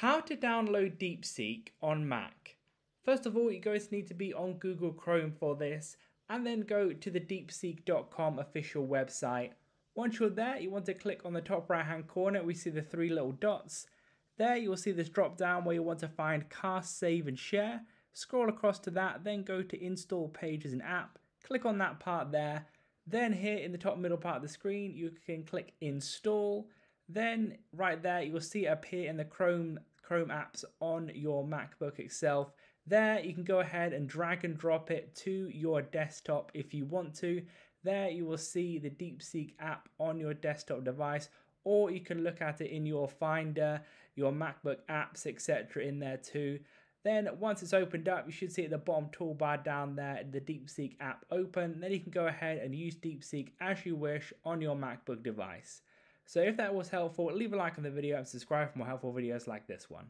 How to download DeepSeek on Mac. First of all, you're going to need to be on Google Chrome for this, and then go to the deepseek.com official website. Once you're there, you want to click on the top right hand corner. We see the three little dots. There you will see this drop down where you want to find Cast, Save and Share. Scroll across to that, then go to Install Page as an App. Click on that part there. Then here in the top middle part of the screen, you can click Install. Then right there, you will see it appear in the Chrome apps on your MacBook itself. There you can go ahead and drag and drop it to your desktop if you want to. There you will see the DeepSeek app on your desktop device, or you can look at it in your Finder, your MacBook apps, etc. in there too. Then once it's opened up, you should see at the bottom toolbar down there the DeepSeek app open. Then you can go ahead and use DeepSeek as you wish on your MacBook device. So if that was helpful, leave a like on the video and subscribe for more helpful videos like this one.